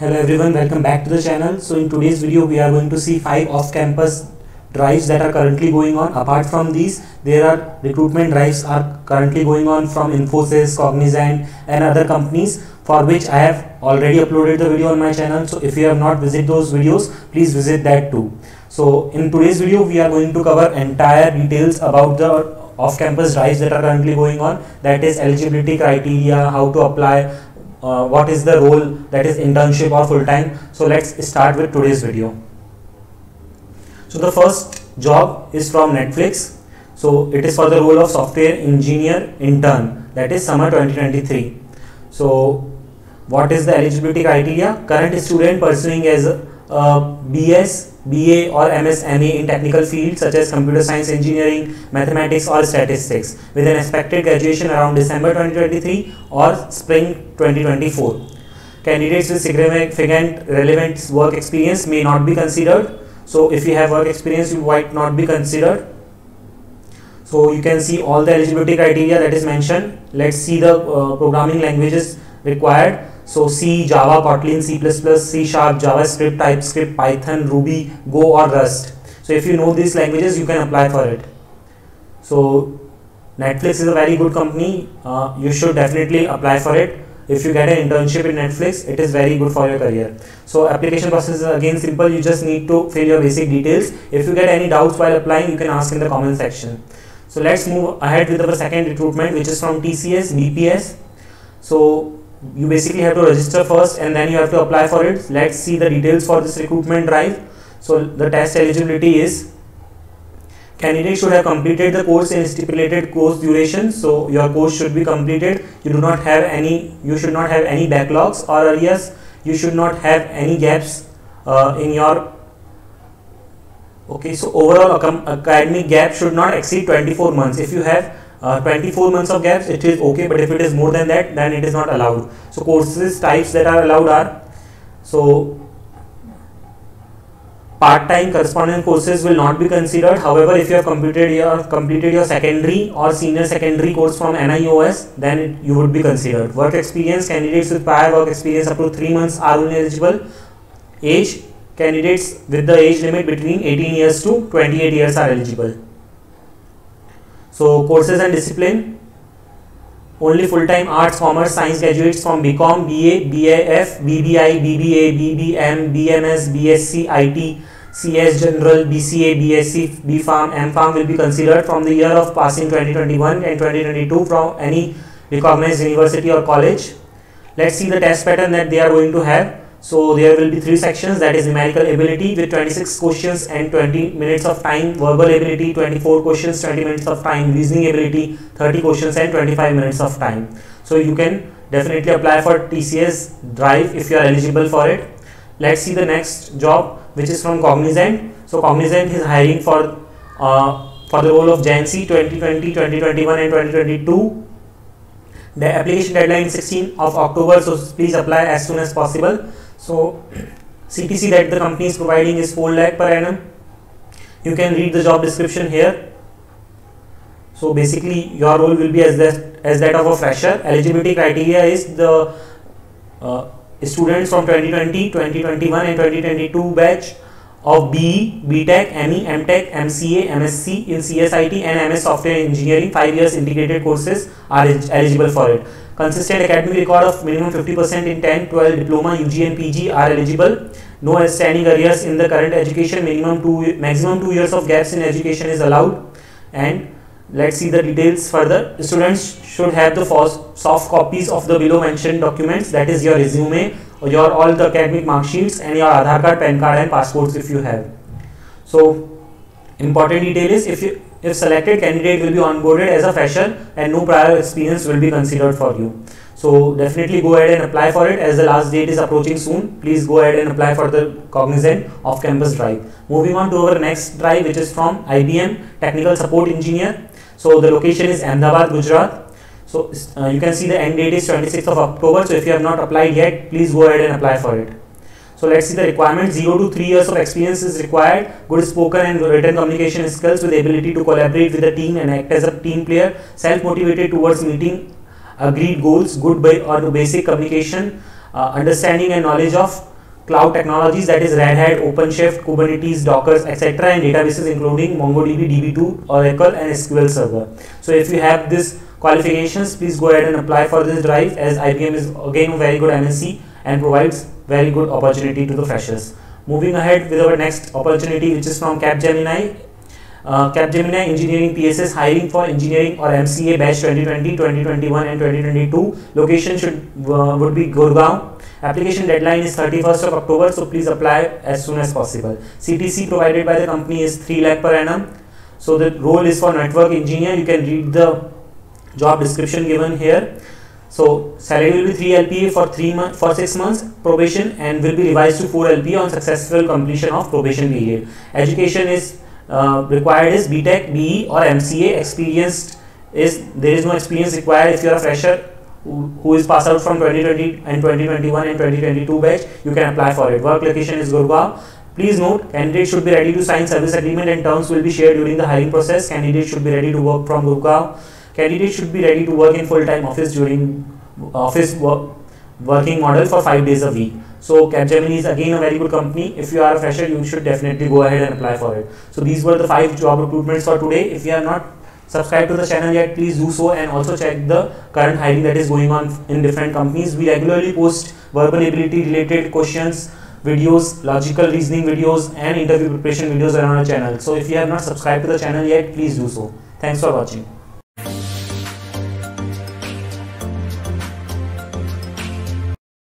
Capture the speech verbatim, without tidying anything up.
Hello everyone, welcome back to the channel. So in today's video we are going to see five off-campus drives that are currently going on. Apart from these, there are recruitment drives are currently going on from Infosys, Cognizant and other companies, for which I have already uploaded the video on my channel. So if you have not visited those videos, please visit that too. So in today's video we are going to cover entire details about the off-campus drives that are currently going on, that is eligibility criteria, how to apply, Uh, what is the role, that is internship or full time. So let's start with today's video. So the first job is from Netflix. So it is for the role of software engineer intern, that is summer twenty twenty-three. So what is the eligibility criteria? Current student pursuing as a, a B S, B A or M S M E in technical fields such as computer science, engineering, mathematics or statistics, with an expected graduation around December twenty twenty-three or spring twenty twenty-four. Candidates with significant relevant work experience may not be considered. So if you have work experience, you might not be considered. So you can see all the eligibility criteria that is mentioned. Let's see the uh, programming languages required. So C, Java, Kotlin, C plus plus, C sharp, JavaScript, TypeScript, Python, Ruby, Go or Rust. So if you know these languages, you can apply for it. So Netflix is a very good company. Uh, you should definitely apply for it. If you get an internship in Netflix, it is very good for your career. So application process is again simple. You just need to fill your basic details. If you get any doubts while applying, you can ask in the comment section. So let's move ahead with our second recruitment, which is from T C S, B P S. So you basically have to register first and then you have to apply for it. Let's see the details for this recruitment drive. So the test eligibility is candidate should have completed the course in stipulated course duration. So your course should be completed. You do not have any, you should not have any backlogs or arrears. You should not have any gaps uh, in your. Okay, so overall academic gap should not exceed twenty-four months. If you have Uh, twenty-four months of gaps, it is okay, but if it is more than that, then it is not allowed. So courses types that are allowed are, so part-time correspondence courses will not be considered. However, if you have completed your completed your secondary or senior secondary course from N I O S, then it, you would be considered. Work experience, candidates with prior work experience up to three months are only eligible. Age, candidates with the age limit between eighteen years to twenty-eight years are eligible. So courses and discipline, only full-time arts, commerce, science graduates from B Com, B A, B A F, B B I, B B A, B B M, B M S, B S C, I T, C S General, B C A, B S C, B Farm, M Farm will be considered from the year of passing twenty twenty-one and twenty twenty-two from any recognized university or college. Let's see the test pattern that they are going to have. So there will be three sections, that is numerical ability with twenty-six questions and twenty minutes of time, verbal ability twenty-four questions, twenty minutes of time, reasoning ability thirty questions and twenty-five minutes of time. So you can definitely apply for T C S drive if you are eligible for it. Let's see the next job, which is from Cognizant. So Cognizant is hiring for uh, for the role of Gen C twenty twenty, twenty twenty-one and twenty twenty-two. The application deadline is sixteenth of October, so please apply as soon as possible. So C T C that the company is providing is four lakh per annum. You can read the job description here. So basically your role will be as that, as that of a fresher. Eligibility criteria is the uh, students from twenty twenty, twenty twenty-one and twenty twenty-two batch of B E, B Tech, M E, M Tech, M C A, M S C in C S I T and M S Software Engineering five years integrated courses are eligible for it. Consistent academic record of minimum fifty percent in ten, twelve, diploma, U G and P G are eligible. No outstanding arrears in the current education. Minimum two, maximum two years of gaps in education is allowed. And let's see the details further. Students should have the soft copies of the below mentioned documents, that is your resume, your all the academic mark sheets and your Aadhaar card, PAN card and passports if you have. So important detail is if you If selected, candidate will be onboarded as a fresher and no prior experience will be considered for you. So definitely go ahead and apply for it, as the last date is approaching soon. Please go ahead and apply for the Cognizant off-campus drive. Moving on to our next drive, which is from I B M, Technical Support Engineer. So the location is Ahmedabad, Gujarat. So uh, you can see the end date is twenty-sixth of October. So if you have not applied yet, please go ahead and apply for it. So let's see the requirements. zero to three years of experience is required, good spoken and written communication skills with the ability to collaborate with the team and act as a team player, self-motivated towards meeting agreed goals, good or basic communication uh, understanding and knowledge of cloud technologies, that is Red Hat, OpenShift, Kubernetes, Docker, et cetera, and databases including MongoDB, D B two, Oracle, and S Q L Server. So if you have these qualifications, please go ahead and apply for this drive, as I B M is again a very good M N C and provides very good opportunity to the freshers. Moving ahead with our next opportunity, which is from Capgemini. Uh, Capgemini Engineering T C S hiring for engineering or M C A batch twenty twenty, twenty twenty-one and twenty twenty-two. Location should uh, would be Gurgaon. Application deadline is thirty-first of October, so please apply as soon as possible. C T C provided by the company is three lakh per annum. So the role is for network engineer. You can read the job description given here. So salary will be three L P A for three months, for six months probation, and will be revised to four L P A on successful completion of probation period. Education is Uh, required is B Tech, B E or M C A. Experienced is, there is no experience required. If you are a fresher who, who is passed out from twenty twenty and twenty twenty-one and twenty twenty-two batch, you can apply for it. Work location is Gurgaon. Please note, candidate should be ready to sign service agreement and terms will be shared during the hiring process. Candidate should be ready to work from Gurgaon. Candidate should be ready to work in full-time office during office work, working model for five days a week. So Capgemini is again a very good company. If you are a fresher, you should definitely go ahead and apply for it. So these were the five job recruitments for today. If you are not subscribed to the channel yet, please do so, and also check the current hiring that is going on in different companies. We regularly post verbal ability related questions, videos, logical reasoning videos and interview preparation videos around our channel. So if you have not subscribed to the channel yet, please do so. Thanks for watching.